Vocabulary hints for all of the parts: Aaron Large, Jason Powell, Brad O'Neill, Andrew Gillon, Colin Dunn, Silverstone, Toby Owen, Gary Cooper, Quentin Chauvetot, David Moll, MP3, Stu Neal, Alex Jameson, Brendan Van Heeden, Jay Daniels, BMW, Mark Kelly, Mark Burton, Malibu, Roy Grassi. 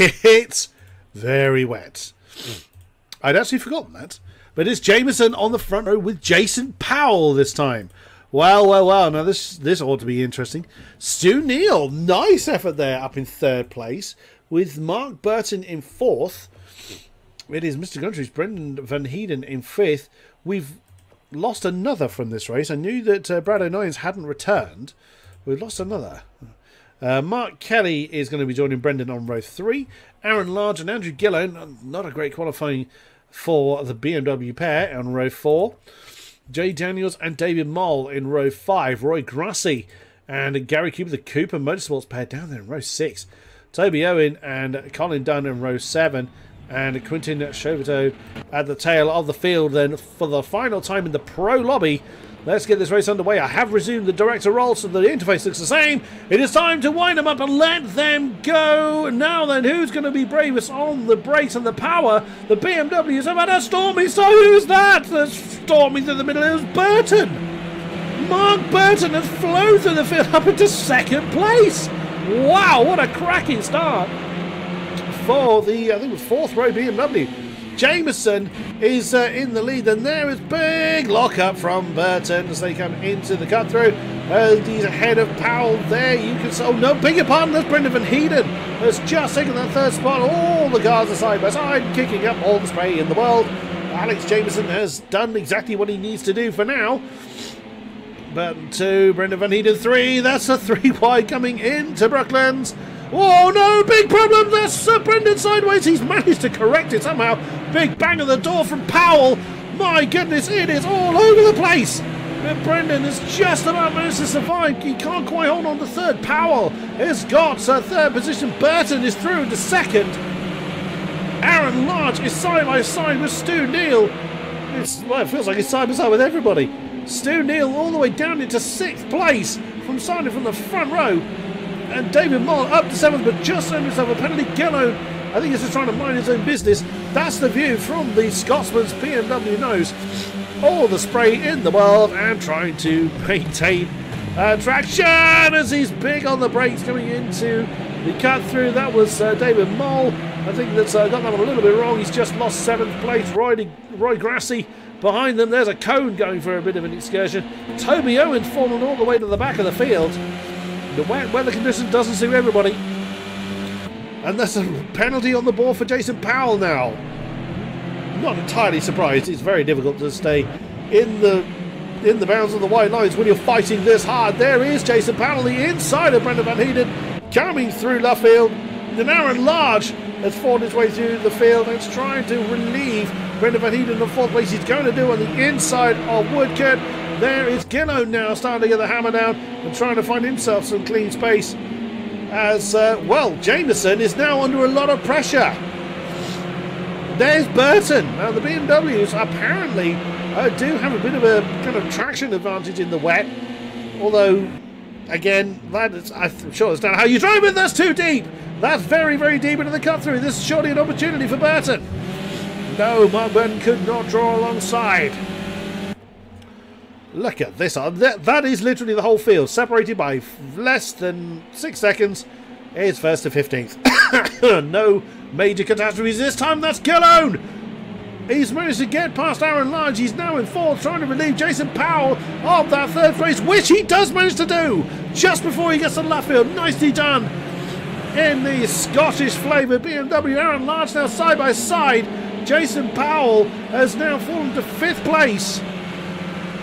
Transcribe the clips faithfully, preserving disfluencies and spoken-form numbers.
It's very wet. I'd actually forgotten that. But it's Jameson on the front row with Jason Powell this time. Well, well, well. Now, this this ought to be interesting. Stu Neal, nice effort there, up in third place, with Mark Burton in fourth. It is Mister Gundry's Brendan Van Heeden in fifth. We've lost another from this race. I knew that uh, Brad O'Neill hadn't returned. We've lost another. Uh, Mark Kelly is going to be joining Brendan on row three. Aaron Large and Andrew Gillon, not a great qualifying for the B M W pair on row four. Jay Daniels and David Moll in row five. Roy Grassi and Gary Cooper, the Cooper Motorsports pair, down there in row six. Toby Owen and Colin Dunn in row seven. And Quentin Chauvetot at the tail of the field then for the final time in the pro lobby. Let's get this race underway. I have resumed the director roll, so the interface looks the same. It is time to wind them up and let them go. Now then, who's going to be bravest on the brakes and the power? The B M Ws have had a stormy, so who's that? That's storming through the middle. It was Burton. Mark Burton has flown through the field up into second place. Wow, what a cracking start for the, I think it was fourth row B M W. Jameson is uh, in the lead, and there is big lock-up from Burton as they come into the cut-through. Uh, he's ahead of Powell there. You can see, oh no, beg your pardon, that's Brendan Van Heeden. Has just taken that third spot. All the cars are side by side, kicking up all the spray in the world. Alex Jameson has done exactly what he needs to do for now. Burton two, Brendan Van Heeden three. That's a three wide coming into Brooklands. Oh no, big problem. That's uh, Brendan sideways. He's managed to correct it somehow. Big bang at the door from Powell. My goodness, it is all over the place. But Brendan has just about managed to survive. He can't quite hold on to third. Powell has got uh, third position. Burton is through to second. Aaron Large is side by side with Stu Neal. It's, well, it feels like he's side by side with everybody. Stu Neal all the way down into sixth place from starting from the front row. And David Moll up to seventh, but just earned himself a penalty. Gillon, I think he's just trying to mind his own business. That's the view from the Scotsman's B M W nose. All the spray in the world and trying to maintain uh, traction as he's big on the brakes coming into the cut through. That was uh, David Moll. I think that's uh, got that one a little bit wrong. He's just lost seventh place. Roy, Roy Grassi behind them. There's a cone going for a bit of an excursion. Toby Owen falling all the way to the back of the field. The wet weather condition doesn't suit everybody. And that's a penalty on the board for Jason Powell now. Not entirely surprised. It's very difficult to stay in the in the bounds of the white lines when you're fighting this hard. There is Jason Powell, the inside of Brendan Van Heeden, coming through left field. And Aaron Large has fought his way through the field and is trying to relieve Brendan Van Heeden in fourth place. He's going to do on the inside of Woodcourt. There is Gillon now starting to get the hammer down and trying to find himself some clean space as, uh, well, Jameson is now under a lot of pressure. There's Burton. Now, the B M Ws apparently uh, do have a bit of a kind of traction advantage in the wet, although, again, that is, I'm sure that's not how you drive it. That's too deep. That's very, very deep into the cut-through. This is surely an opportunity for Burton. No, Mark Burton could not draw alongside. Look at this. That is literally the whole field, separated by less than six seconds. It's first to fifteenth. No major catastrophes this time. That's Gillon. He's managed to get past Aaron Large. He's now in fourth, trying to relieve Jason Powell of that third place, which he does manage to do just before he gets to the left field. Nicely done in the Scottish flavour. B M W, Aaron Large now side by side. Jason Powell has now fallen to fifth place.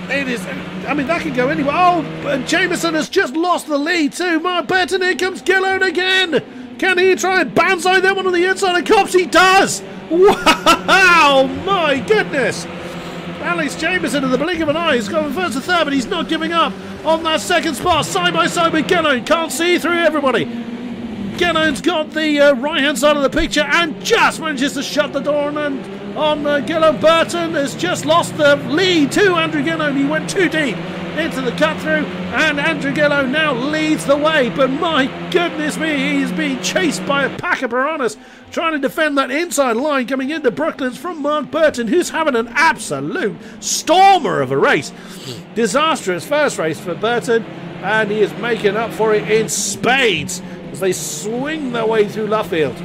It is, I mean, that could go anywhere. Oh, and Jameson has just lost the lead too. Mark Burton, here comes Gillon again. Can he try and banzai that one on the inside of Cops? He does. Wow, my goodness. Alex Jameson, in the blink of an eye, has gone first to third, but he's not giving up on that second spot. Side by side with Gillon. Can't see through everybody. Gillon's got the uh, right-hand side of the picture and just manages to shut the door on and... on uh, Gillon. Burton has just lost the lead to Andrew Gillon. He went too deep into the cut-through, and Andrew Gillon now leads the way. But my goodness me, he's being chased by a pack of piranhas trying to defend that inside line coming into Brooklands from Mark Burton, who's having an absolute stormer of a race. Disastrous first race for Burton, and he is making up for it in spades as they swing their way through Luffield.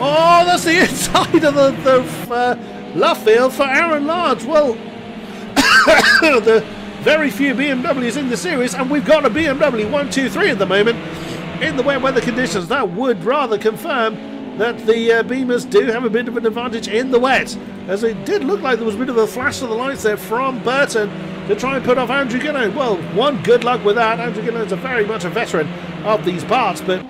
Oh, that's the inside of the, the uh, left field for Aaron Large. Well, the very few B M Ws in the series, and we've got a B M W one two three at the moment in the wet weather conditions. That would rather confirm that the uh, Beamers do have a bit of an advantage in the wet, as it did look like there was a bit of a flash of the lights there from Burton to try and put off Andrew Gillon. Well, one, good luck with that. Andrew Gillon's a very much a veteran of these parts, but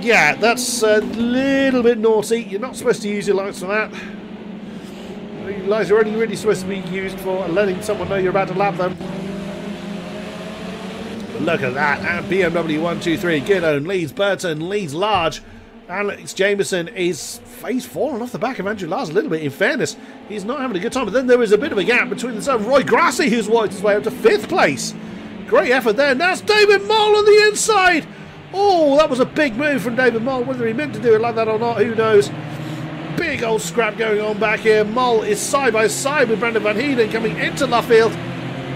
yeah, that's a little bit naughty. You're not supposed to use your lights for that. Your lights are only really supposed to be used for letting someone know you're about to lap them. But look at that, and B M W one two three, Gillon leads Burton, leads Large. Alex Jameson is he's fallen off the back of Andrew Large a little bit. In fairness, he's not having a good time. But then there is a bit of a gap between the side. Roy Grassi, who's worked his way up to fifth place. Great effort there. And that's David Moll on the inside. Oh, that was a big move from David Moll. Whether he meant to do it like that or not, who knows? Big old scrap going on back here. Moll is side by side with Brendan Van Heeden coming into left field.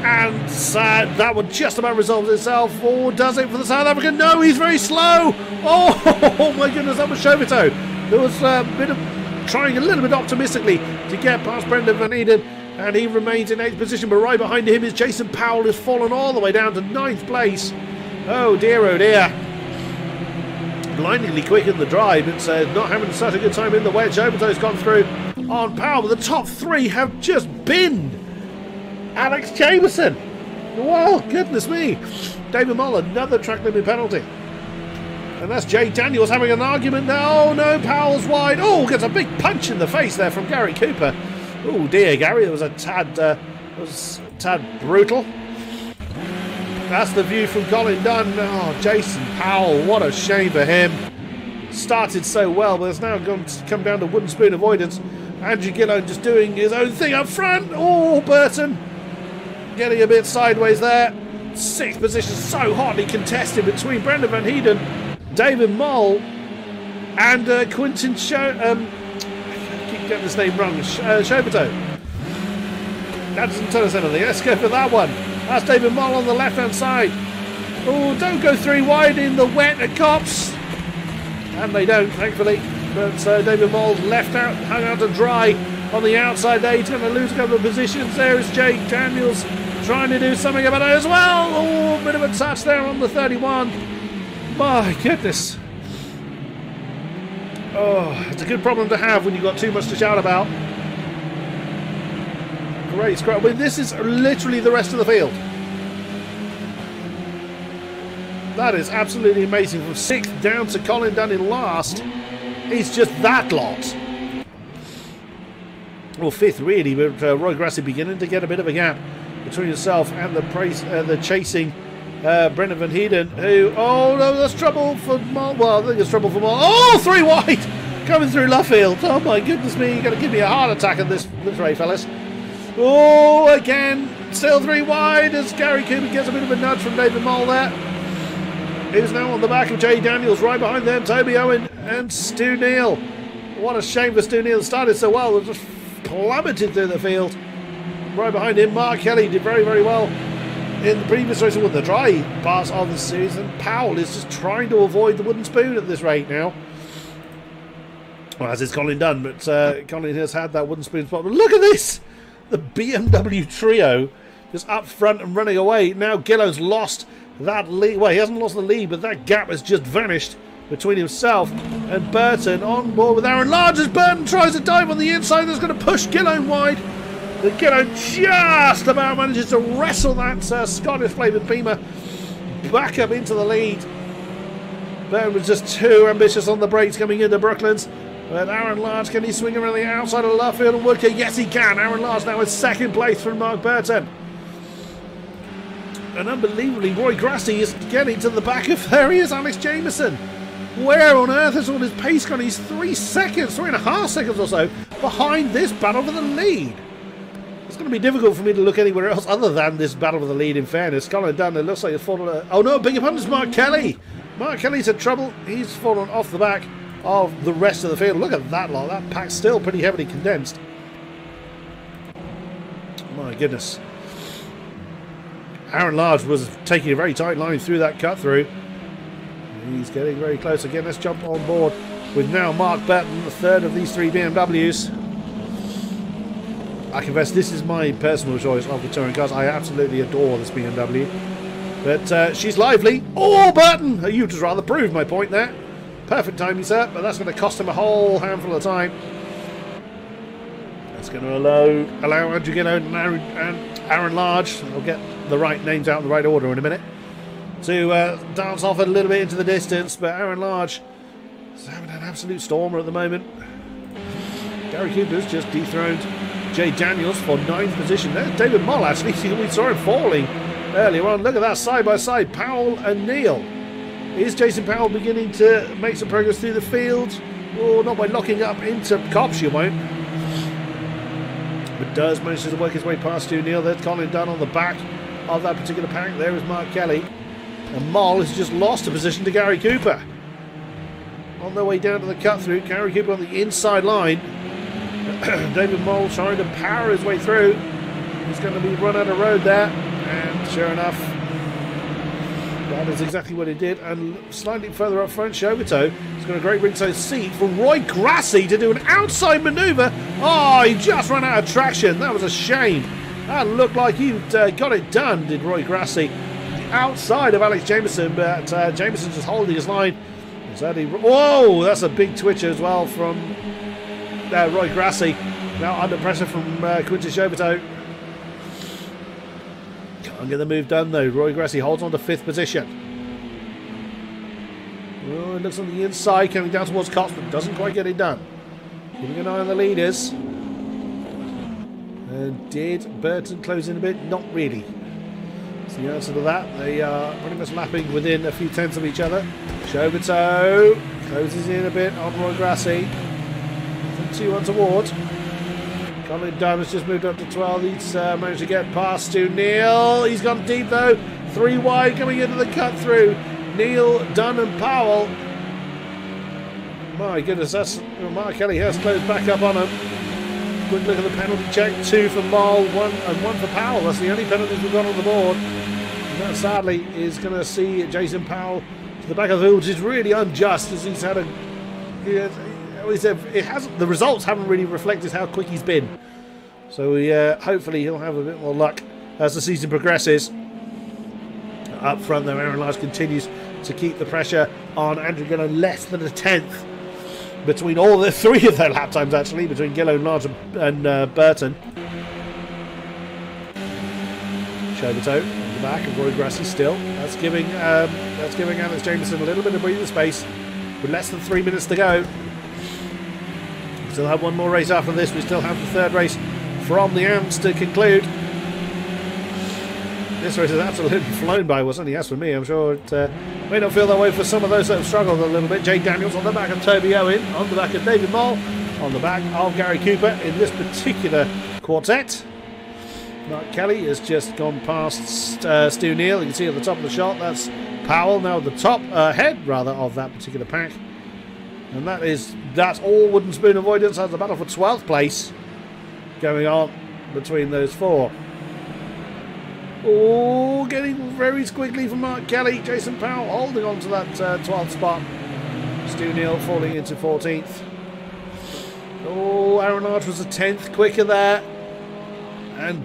And uh, that would just about resolve itself. Or does it for the South African? No, he's very slow. Oh, oh my goodness, that was Chauvetot. There was a bit of trying a little bit optimistically to get past Brendan Van Heeden, and he remains in eighth position. But right behind him is Jason Powell, who's fallen all the way down to ninth place. Oh dear, oh dear. Blindingly quick in the dry, but uh, not having such a good time in the wet. Chauvetot's gone through on Powell. But the top three have just been Alex Jameson. Well, goodness me. David Moll, another track limit penalty. And that's Jay Daniels having an argument now. Oh, no, Powell's wide. Oh, gets a big punch in the face there from Gary Cooper. Oh, dear, Gary. That was a tad, uh, was a tad brutal. That's the view from Colin Dunn. Oh, Jason Powell. What a shame for him. Started so well, but it's now gone to come down to wooden spoon avoidance. Andrew Gillon just doing his own thing up front. Oh, Burton. Getting a bit sideways there. Sixth position so hotly contested between Brendan Van Heeden, David Moll, and uh, Quentin Chauvetot. Um, I keep getting this name wrong. Uh, Chauvetot. That doesn't tell us anything. Let's go for that one. That's David Moll on the left hand side. Oh, don't go three wide in the wet at Cops. And they don't, thankfully. But uh, David Moll left out, hung out to dry on the outside there. He's going to lose a couple of positions. There is Jake Daniels trying to do something about it as well. Oh, a bit of a touch there on the thirty-one. My goodness. Oh, it's a good problem to have when you've got too much to shout about. Great scrap. Well, this is literally the rest of the field. That is absolutely amazing. From sixth down to Colin Dunn in last. It's just that lot. Well, fifth really, but uh, Roy Grassi beginning to get a bit of a gap between himself and the praise, uh, the chasing uh, Brendan Van Heeden, who, oh no, that's trouble for Moll. Well, I think it's trouble for Moll. Oh, three wide, coming through left field. Oh my goodness me, you're going to give me a heart attack at this, this rate, fellas. Oh, again, still three wide as Gary Cooper gets a bit of a nudge from David Moll there. Who's now on the back of Jay Daniels, right behind them, Toby Owen and Stu Neal. What a shame for Stu Neal, started so well, just plummeted through the field. Right behind him, Mark Kelly did very, very well in the previous race with the dry parts of the series, and Powell is just trying to avoid the wooden spoon at this rate now. Well, as is Colin Dunn, but uh, Colin has had that wooden spoon spot. But look at this! The B M W trio just up front and running away. Now Gillon's lost that lead. Well, he hasn't lost the lead, but that gap has just vanished between himself and Burton. On board with Aaron Large as Burton tries to dive on the inside. That's going to push Gillon wide. The Gillon just about manages to wrestle that uh, Scottish flavoured Beamer back up into the lead. Burton was just too ambitious on the brakes coming into Brooklands. But Aaron Large, can he swing around the outside of left field and work it? Yes, he can. Aaron Large now in second place from Mark Burton. And unbelievably, Roy Grassi is getting to the back of, there he is, Alex Jameson. Where on earth has all his pace gone? He's three seconds, three and a half seconds or so behind this battle for the lead. It's going to be difficult for me to look anywhere else other than this battle for the lead, in fairness. Colin Dunn, it looks like he's fallen. Uh, oh no, big opponent is Mark Kelly. Mark Kelly's in trouble. He's fallen off the back of the rest of the field. Look at that lot. That pack's still pretty heavily condensed. My goodness. Aaron Large was taking a very tight line through that cut through. He's getting very close again. Let's jump on board with now Mark Burton, the third of these three B M Ws. I confess this is my personal choice of the touring cars. I absolutely adore this B M W. But uh, she's lively. Oh, Burton! You just rather proved my point there. Perfect timing, sir, but that's going to cost him a whole handful of time. That's going to allow, allow Andrew Gillon and Aaron, and Aaron Large, I'll get the right names out in the right order in a minute, to uh, dance off a little bit into the distance. But Aaron Large is having an absolute stormer at the moment. Gary Cooper's just dethroned Jay Daniels for ninth position. There's David Moll, actually. We saw him falling earlier on. Look at that side by side, Powell and Neal. Is Jason Powell beginning to make some progress through the field? Oh, not by locking up into cops, you won't. But does manage to work his way past Stu Neal. There's Colin Dunn on the back of that particular pack. There is Mark Kelly. And Moll has just lost a position to Gary Cooper. On their way down to the cut through, Gary Cooper on the inside line. David Moll trying to power his way through. He's going to be run out of road there. And sure enough, that is exactly what he did. And slightly further up front, Chauvetot has got a great ringside seat for Roy Grassi to do an outside manoeuvre. Oh, he just ran out of traction. That was a shame. That looked like he uh, got it done, did Roy Grassi. Outside of Alex Jameson, but uh, Jameson just holding his line. Whoa, that's a big twitch as well from uh, Roy Grassi. Now under pressure from uh, Quentin Chauvetot. Can't get the move done though. Roy Grassi holds on to fifth position. Oh, it looks on the inside, coming down towards Cox, but doesn't quite get it done. Keeping an eye on the leaders. And did Burton close in a bit? Not really. The answer to that, they are pretty much lapping within a few tenths of each other. Chauvetot closes in a bit on Roy Grassi. Nothing too untoward. Colin Dunn has just moved up to twelve. He's uh, managed to get past Stu Neal. He's gone deep though. Three wide coming into the cut through. Neal, Dunn and Powell. My goodness, that's Mark Kelly has closed back up on him. Good look at the penalty check. Two for Moll, one and one for Powell. That's the only penalties we've got on the board. And that sadly is going to see Jason Powell to the back of the field, which is really unjust, as he's had a. He has, it hasn't. The results haven't really reflected how quick he's been. So we, uh, hopefully he'll have a bit more luck as the season progresses. Up front, though, Aaron Large continues to keep the pressure on Andrew Gillon. Less than a tenth between all the three of their lap times, actually, between Gillon, Large and uh, Burton. Chauvetot on the back of Roy Grassi still. That's giving um, that's giving Alex Jameson a little bit of breathing space with less than three minutes to go. We still have one more race after this. We still have the third race from the Amps to conclude. This race is absolutely flown by. Well, certainly as for me, I'm sure it uh, may not feel that way for some of those that have struggled a little bit. Jay Daniels on the back of Toby Owen, on the back of David Moll, on the back of Gary Cooper in this particular quartet. Mark Kelly has just gone past uh, Stu Neal. You can see at the top of the shot, that's Powell now at the top, uh, head rather, of that particular pack. And that is, that's all wooden spoon avoidance. That's the battle for twelfth place going on between those four. Oh, getting very squiggly from Mark Kelly. Jason Powell holding on to that uh, twelfth spot. Stu Neal falling into fourteenth. Oh, Aaron Large was a tenth quicker there. And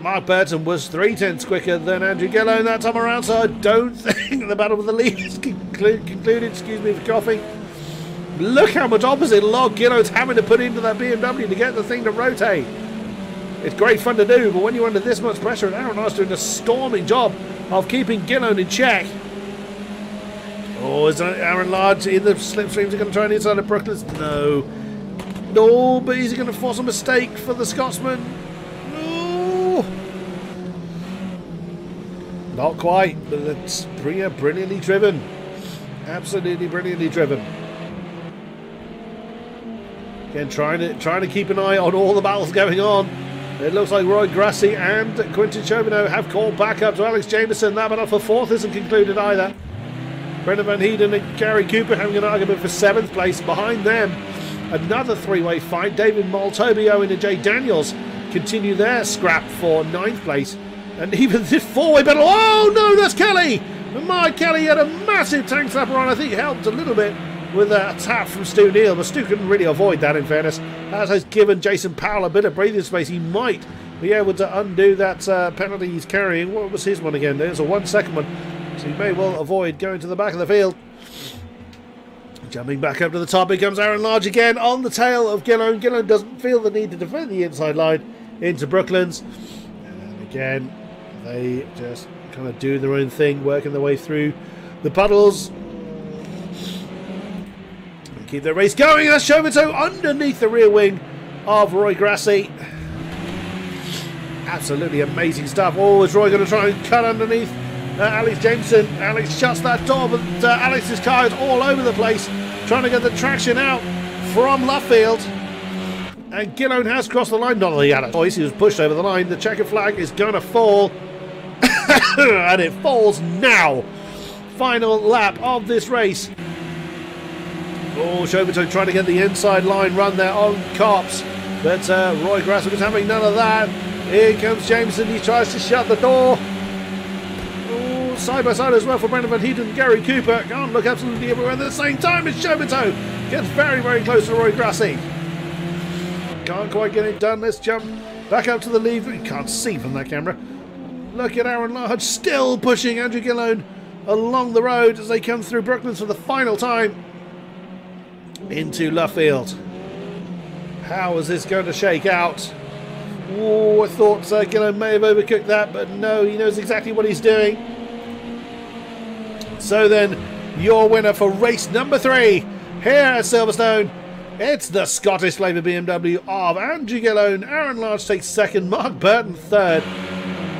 Mark Burton was three tenths quicker than Andrew Gillon that time around, so I don't think the battle with the lead is conclu concluded. Excuse me for coughing. Look how much opposite log Gillon's having to put into that B M W to get the thing to rotate. It's great fun to do, but when you're under this much pressure, and Aaron Large doing a storming job of keeping Gillon in check. Oh, is Aaron Large in the slipstream? Is he going to try and inside of Brooklands? No. No, but is he going to force a mistake for the Scotsman? No. Not quite, but it's brilliantly driven. Absolutely brilliantly driven. Again, trying to, trying to keep an eye on all the battles going on. It looks like Roy Grassi and Quentin Chauvetot have called back up to Alex Jameson. That battle for fourth isn't concluded either. Brendan Van Heeden and Gary Cooper having an argument for seventh place. Behind them, another three-way fight. David Moll, Toby Owen and Jay Daniels continue their scrap for ninth place. And even this four-way battle. Oh, no, that's Kelly! Mark Kelly had a massive tank slapper on. I think it helped a little bit. with a tap from Stu Neal, but Stu couldn't really avoid that, in fairness. That has given Jason Powell a bit of breathing space. He might be able to undo that uh, penalty he's carrying. What was his one again? There's a one second one, so he may well avoid going to the back of the field. Jumping back up to the top, here comes Aaron Large again on the tail of Gillon. Gillon doesn't feel the need to defend the inside line into Brooklands. And again, they just kind of do their own thing, working their way through the puddles. They keep their race going. That's Chauvetot underneath the rear wing of Roy Grassi. Absolutely amazing stuff. Oh, is Roy going to try and cut underneath uh, Alex Jameson? Alex shuts that door, but uh, Alex's car is all over the place, trying to get the traction out from left field. And Gillon has crossed the line. Not that he had a choice, he was pushed over the line. The checker flag is going to fall. And it falls now. Final lap of this race. Oh, Chauvetot trying to get the inside line run there on Copps. But uh, Roy Grassi was having none of that. Here comes Jameson. He tries to shut the door. Oh, side by side as well for Brendan Van Heeden and Gary Cooper. Can't look absolutely everywhere at the same time. It's Chauvetot. Gets very, very close to Roy Grassi. Can't quite get it done. Let's jump back up to the lead. You can't see from that camera. Look at Aaron Large still pushing Andrew Gillon along the road as they come through Brooklands for the final time into left field. How is this going to shake out? Oh, I thought uh, Gillon may have overcooked that, but no, he knows exactly what he's doing. So then, your winner for race number three here at Silverstone, it's the Scottish Labour B M W of Andrew Gillon. Aaron Large takes second, Mark Burton third.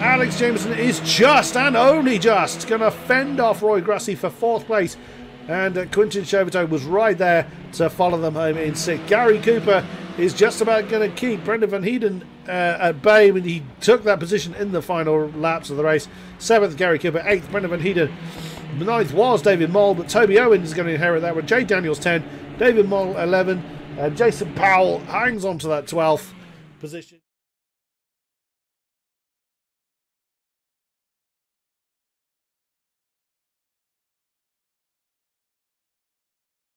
Alex Jameson is just and only just going to fend off Roy Grassi for fourth place. And uh, Quentin Chauvetot was right there to follow them home in sixth. Gary Cooper is just about going to keep Brendan Van Heeden uh, at bay when he took that position in the final laps of the race. Seventh, Gary Cooper. Eighth, Brendan Van Heeden. Ninth was David Moll, but Toby Owen is going to inherit that one. Jay Daniels, ten. David Moll, eleven. Uh, Jason Powell hangs on to that twelfth position.